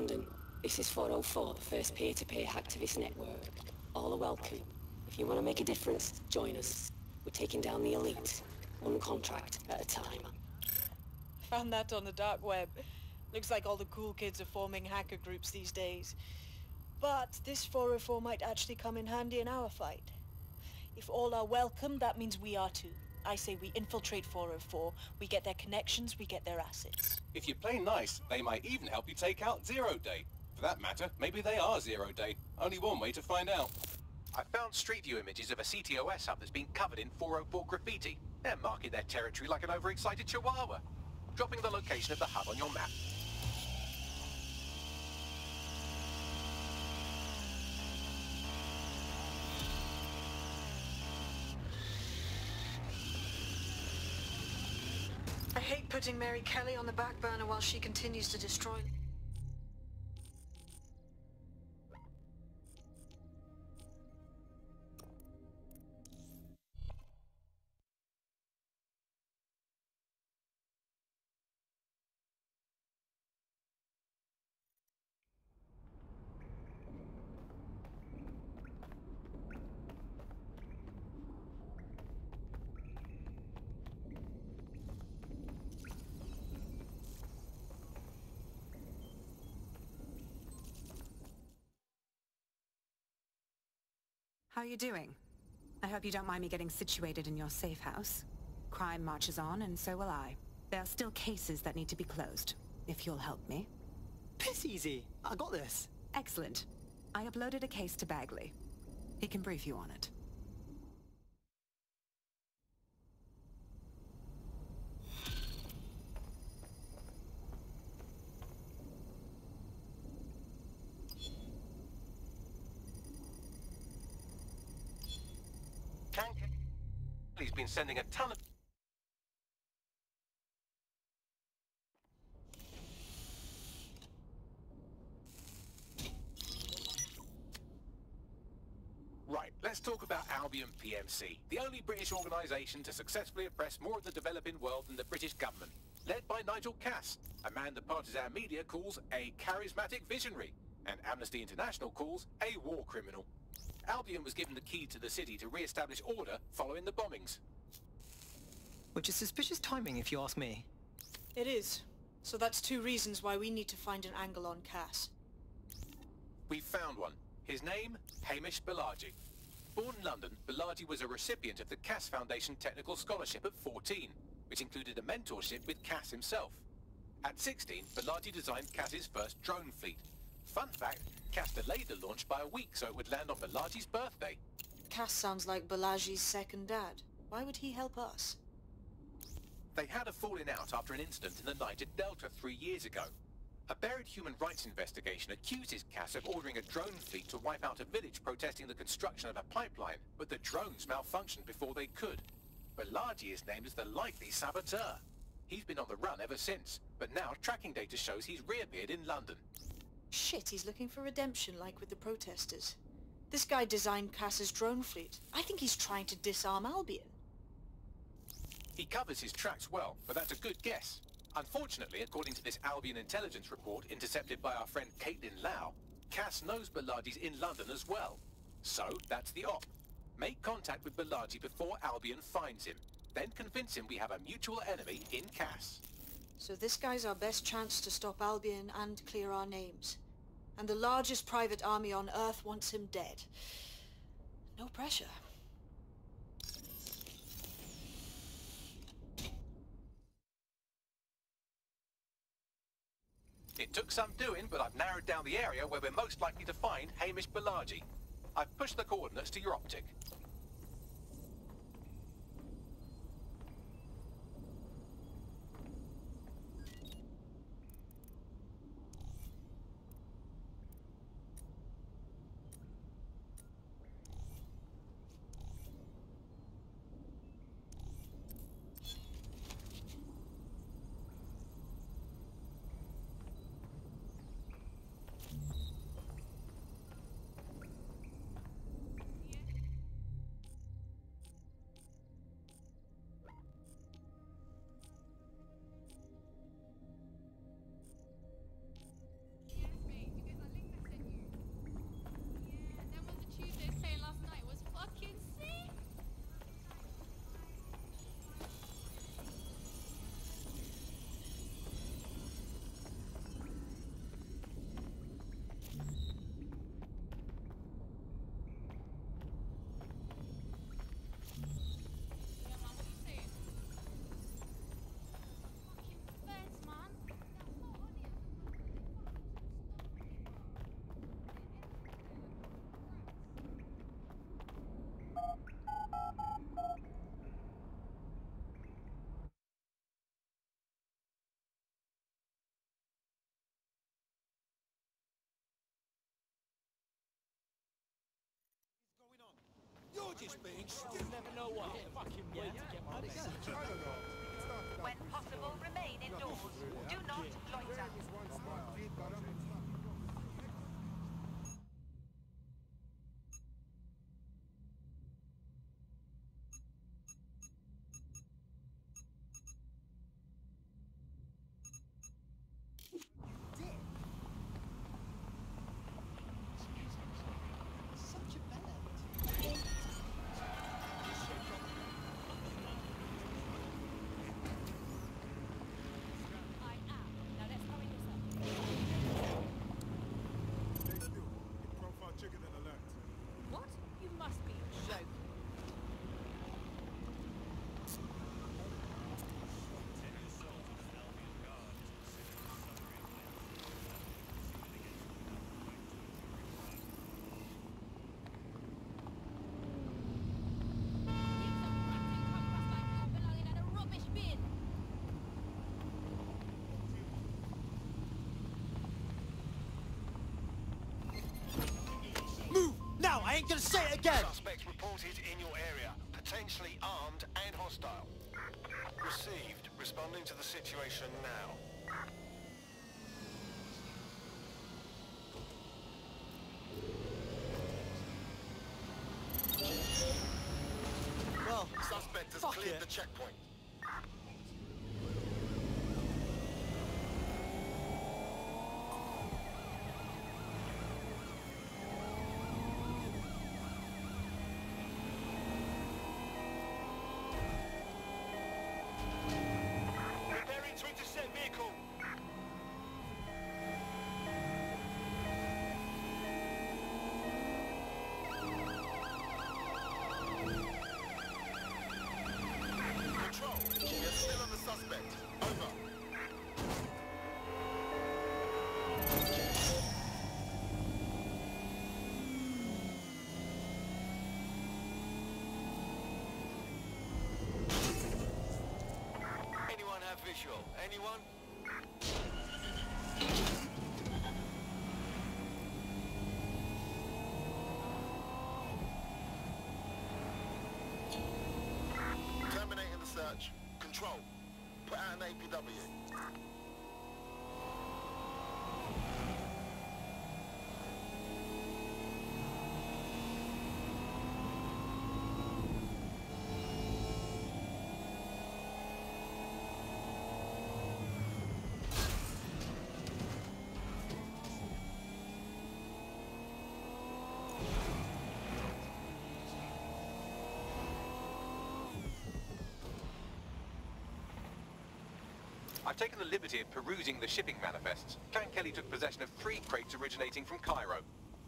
London. This is 404, the first peer-to-peer hacktivist network. All are welcome. If you want to make a difference, join us. We're taking down the elite, one contract at a time. Found that on the dark web. Looks like all the cool kids are forming hacker groups these days. But this 404 might actually come in handy in our fight. If all are welcome, that means we are too. I say we infiltrate 404, we get their connections, we get their assets. If you play nice, they might even help you take out Zero Day. For that matter, maybe they are Zero Day. Only one way to find out. I found Street View images of a CTOS hub that's been covered in 404 graffiti. They're marking their territory like an overexcited chihuahua. Dropping the location of the hub on your map. I hate putting Mary Kelly on the back burner while she continues to destroy... How are you doing? I hope you don't mind me getting situated in your safe house. Crime marches on, and so will I. There are still cases that need to be closed, if you'll help me. Piss easy! I got this! Excellent. I uploaded a case to Bagley. He can brief you on it. He's been sending a ton of... Right, let's talk about Albion PMC, the only British organisation to successfully oppress more of the developing world than the British government, led by Nigel Cass, a man the partisan media calls a charismatic visionary, and Amnesty International calls a war criminal. Albion was given the key to the city to re-establish order following the bombings. Which is suspicious timing, if you ask me. It is. So that's two reasons why we need to find an angle on Cass. We've found one. His name, Hamish Balaji. Born in London, Balaji was a recipient of the Cass Foundation Technical Scholarship at 14, which included a mentorship with Cass himself. At 16, Balaji designed Cass's first drone fleet. Fun fact, Cass delayed the launch by a week so it would land on Balaji's birthday. Cass sounds like Balaji's second dad. Why would he help us? They had a falling out after an incident in the night at Delta 3 years ago. A buried human rights investigation accuses Cass of ordering a drone fleet to wipe out a village protesting the construction of a pipeline, but the drones malfunctioned before they could. Balaji is named as the likely saboteur. He's been on the run ever since, but now tracking data shows he's reappeared in London. Shit, he's looking for redemption, like with the protesters. This guy designed Cass's drone fleet. I think he's trying to disarm Albion. He covers his tracks well, but that's a good guess. Unfortunately, according to this Albion intelligence report intercepted by our friend Caitlin Lau, Cass knows Balaji's in London as well. So, that's the op. Make contact with Balaji before Albion finds him. Then convince him we have a mutual enemy in Cass. So this guy's our best chance to stop Albion and clear our names. And the largest private army on Earth wants him dead. No pressure. It took some doing, but I've narrowed down the area where we're most likely to find Hamish Balaji. I've pushed the coordinates to your optic. just being stupid. You never know what fucking way to get my message. When possible, remain indoors. Do not loiter. I ain't gonna say it again! Suspects reported in your area, potentially armed and hostile. Received. Responding to the situation now. Well, suspect has cleared the checkpoint. Visual. Anyone? Terminating the search. Control. Put out an APW. I've taken the liberty of perusing the shipping manifests. Clan Kelly took possession of 3 crates originating from Cairo.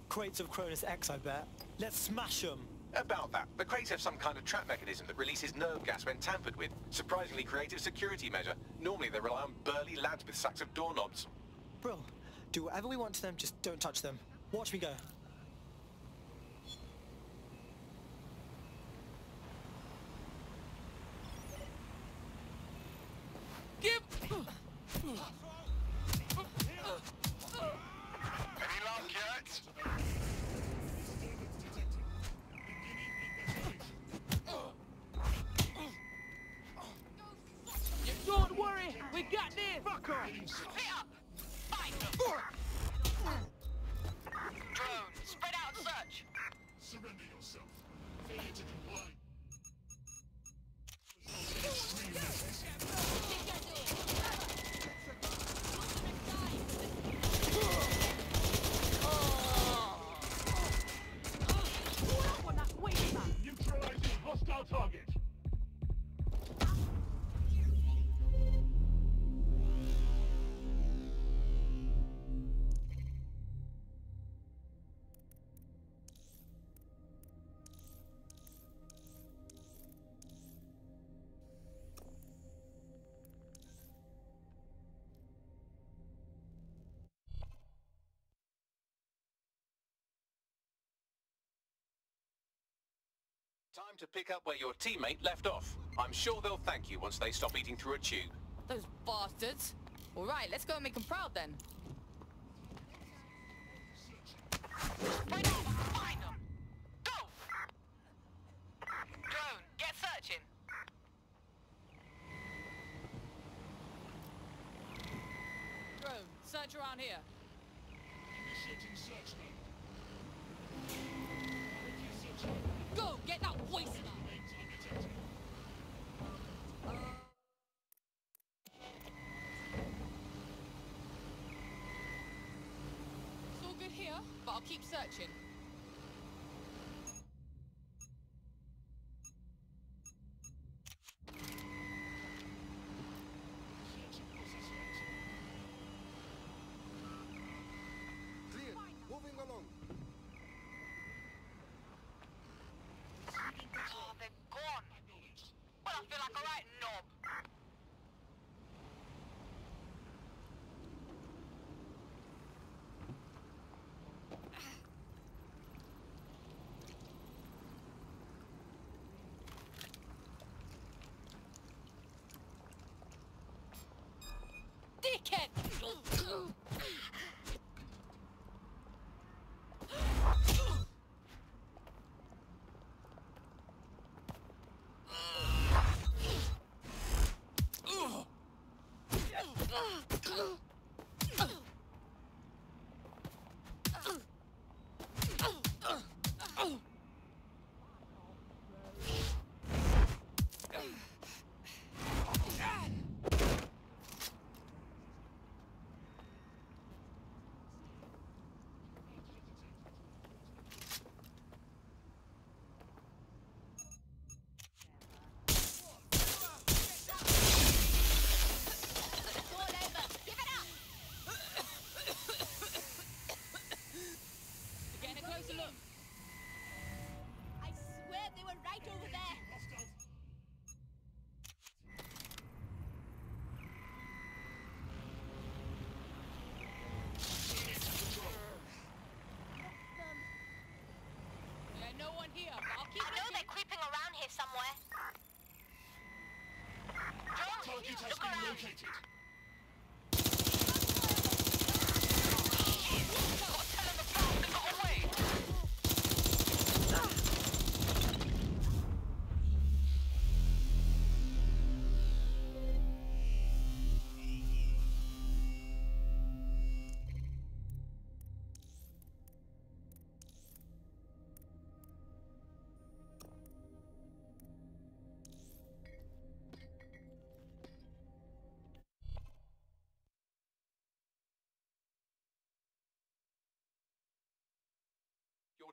Crates of Cronus X, I bet. Let's smash them! About that. The crates have some kind of trap mechanism that releases nerve gas when tampered with. Surprisingly creative security measure. Normally they rely on burly lads with sacks of doorknobs. Bro, do whatever we want to them, just don't touch them. Watch me go. Time to pick up where your teammate left off. I'm sure they'll thank you once they stop eating through a tube. Those bastards! All right, let's go and make them proud then. Find them! Go! search around here. Initiating search now. Go, get that waster! It's all good here, but I'll keep searching.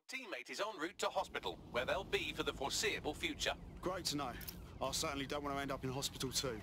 Teammate is en route to hospital, where they'll be for the foreseeable future. Great to know. I certainly don't want to end up in hospital too.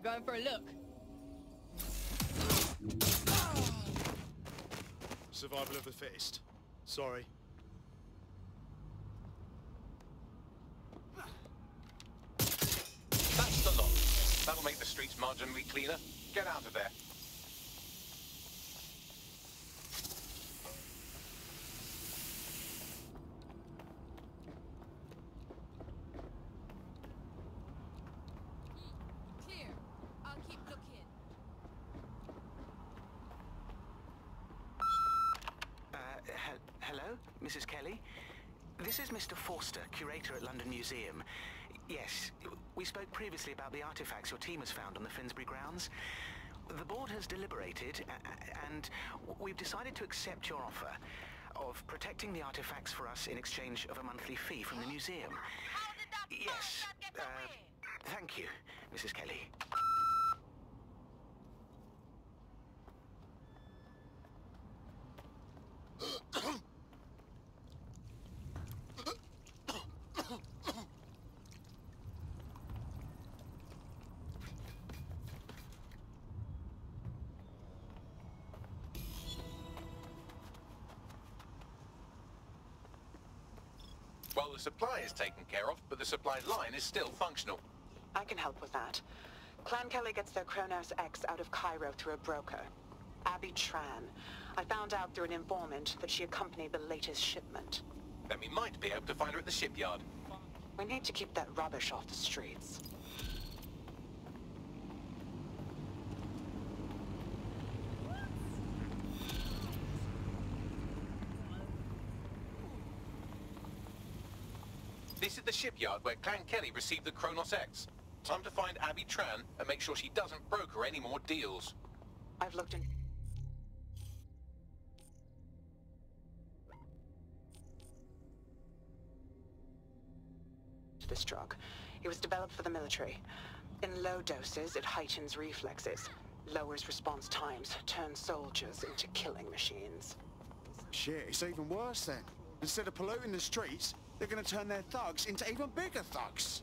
Going for a look. Survival of the fittest. Sorry. That's the lock. That'll make the streets marginally cleaner. Get out of there. Mrs. Kelly, this is Mr. Forster, curator at London Museum. Yes, we spoke previously about the artifacts your team has found on the Finsbury grounds. The board has deliberated, and we've decided to accept your offer of protecting the artifacts for us in exchange of a monthly fee from the museum. How did that yes, get away? Thank you, Mrs. Kelly. Well, the supply is taken care of, but the supply line is still functional. I can help with that. Clan Kelly gets their Cronus X out of Cairo through a broker. Abby Tran. I found out through an informant that she accompanied the latest shipment. Then we might be able to find her at the shipyard. We need to keep that rubbish off the streets. This is the shipyard where Clan Kelly received the Cronus X. Time to find Abby Tran and make sure she doesn't broker any more deals. I've looked in... ...this drug. It was developed for the military. In low doses, it heightens reflexes, lowers response times, turns soldiers into killing machines. Shit, it's even worse then. Instead of polluting the streets, they're gonna turn their thugs into even bigger thugs!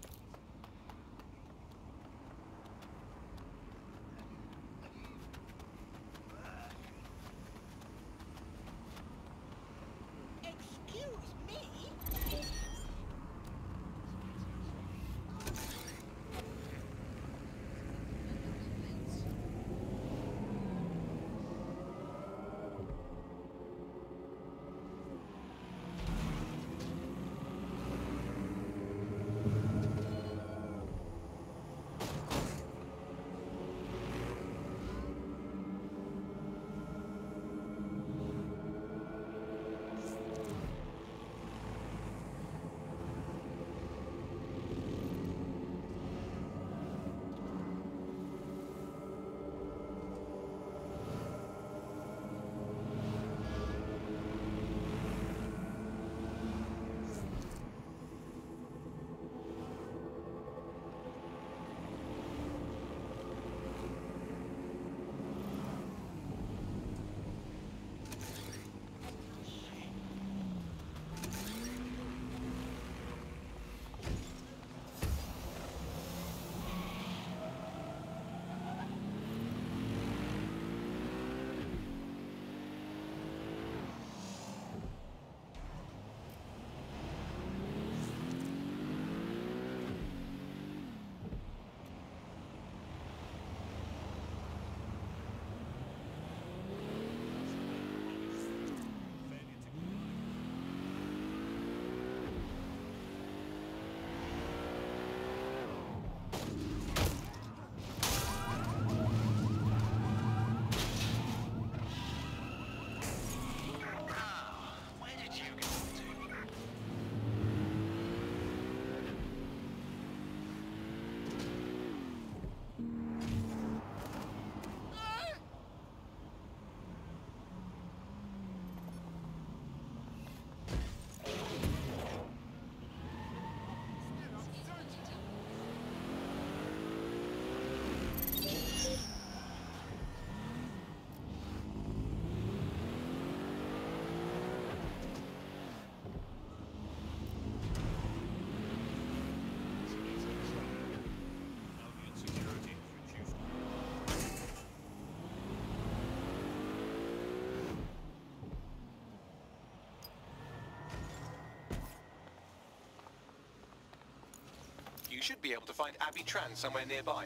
should be able to find Abby Tran somewhere nearby.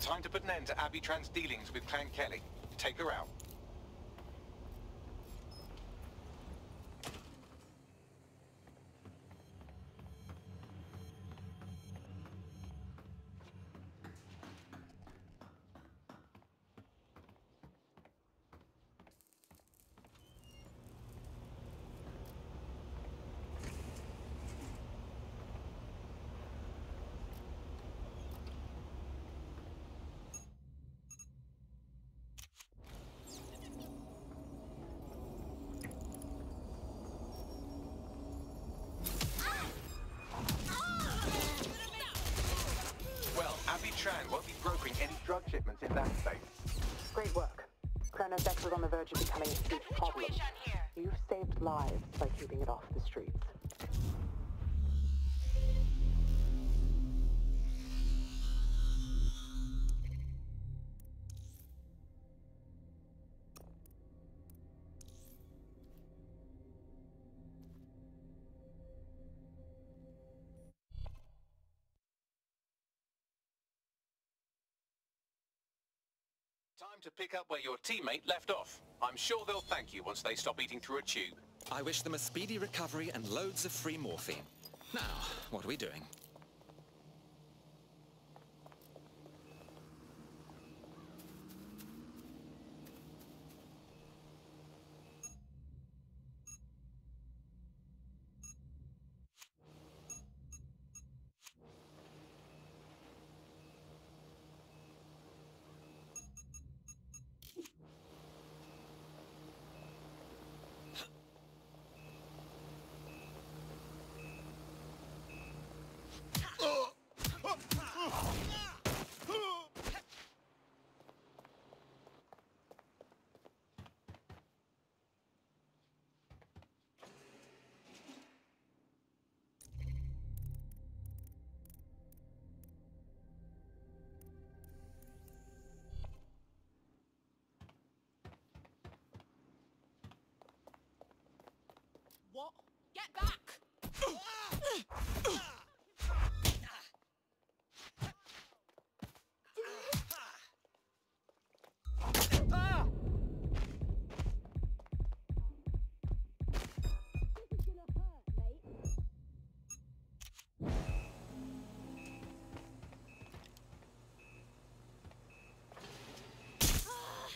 Time to put an end to Abby Tran's dealings with Clan Kelly. Take her out. Tran won't be brokering any drug shipments in that space. Great work. Cronus X was on the verge of becoming a huge problem. You've saved lives by keeping it off the streets. Time to pick up where your teammate left off. I'm sure they'll thank you once they stop eating through a tube. I wish them a speedy recovery and loads of free morphine. Now, what are we doing? What? Get back! You're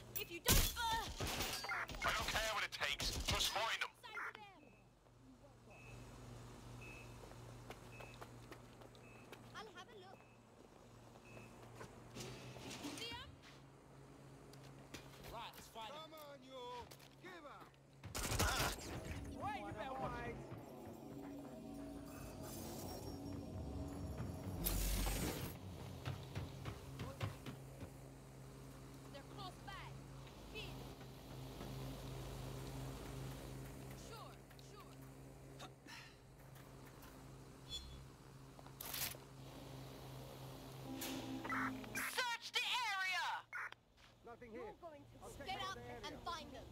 going to get up and find them.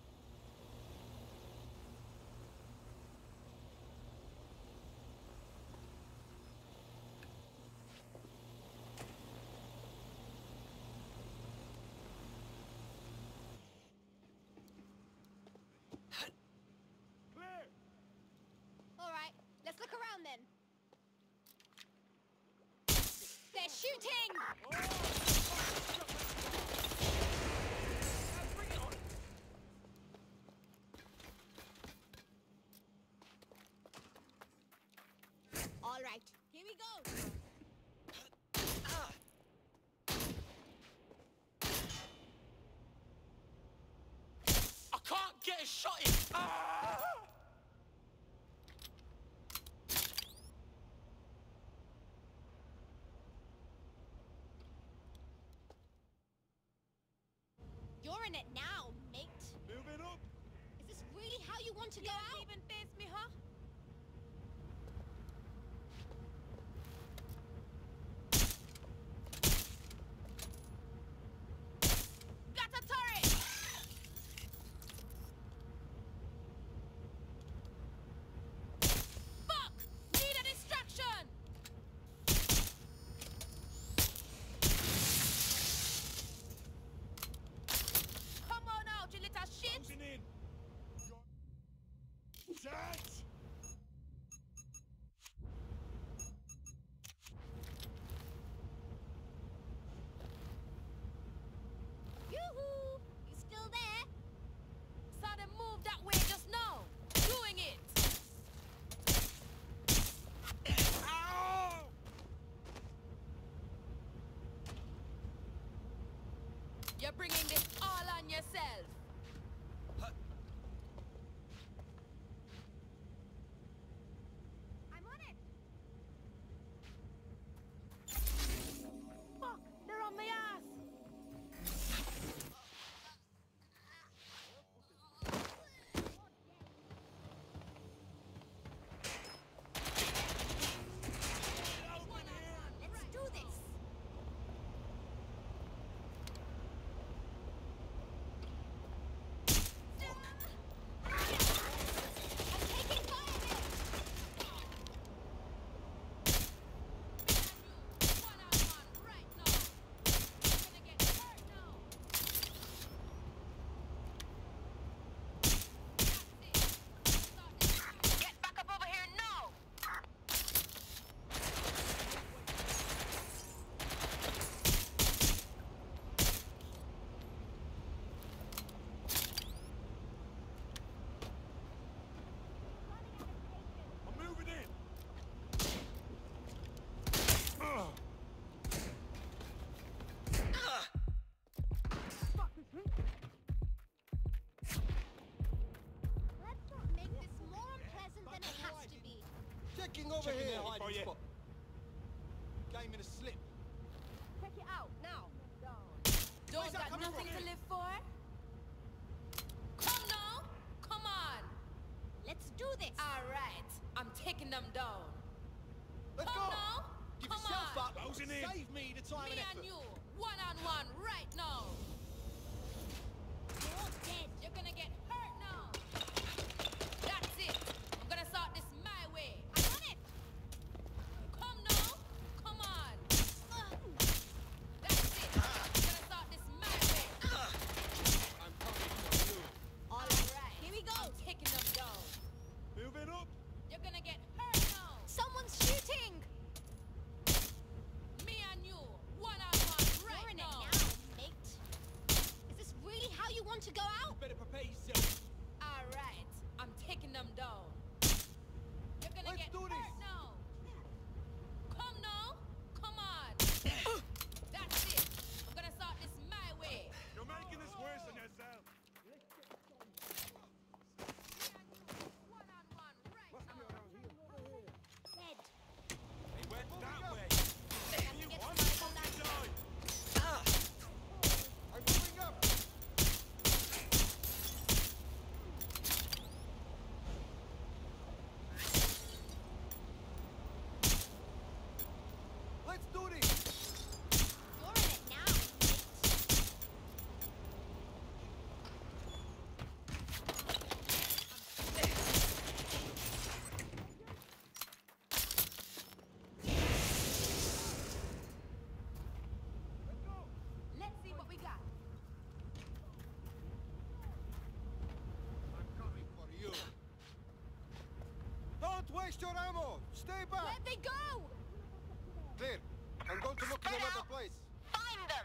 Clear. All right, let's look around then. They're shooting. All right. shot him! Ah! You're in it now, mate. Moving up. Is this really how you want to go out? You don't even face me, huh? You're bringing this all on yourself! Huh. I'm on it! Fuck! They're on my ass! Over here, hiding spot. Game in a slip. Check it out now. Don't got nothing to live for. Come now, come on. Let's do this. All right, I'm taking them down. Let's go. Now, give yourself up. Save me the time and effort. Me and you, one-on-one, right now. You're all dead. You're gonna get hurt now. That's it. I'm gonna sort this my way. Waste your ammo! Stay back! Let me go! Clear! I'm going to look for another place! Find them!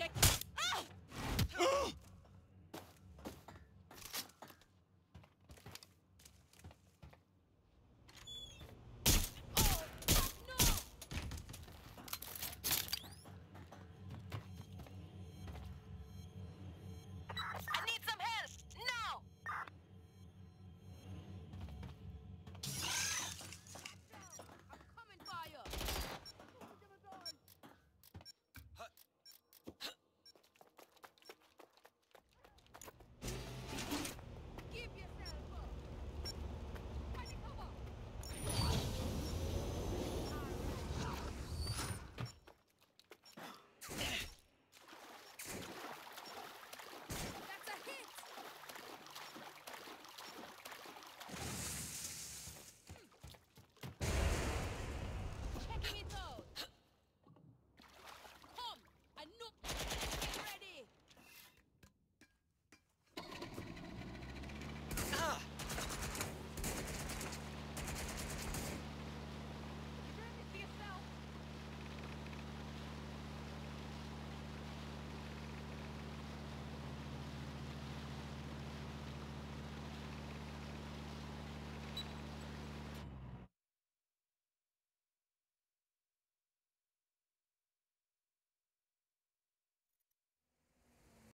objective.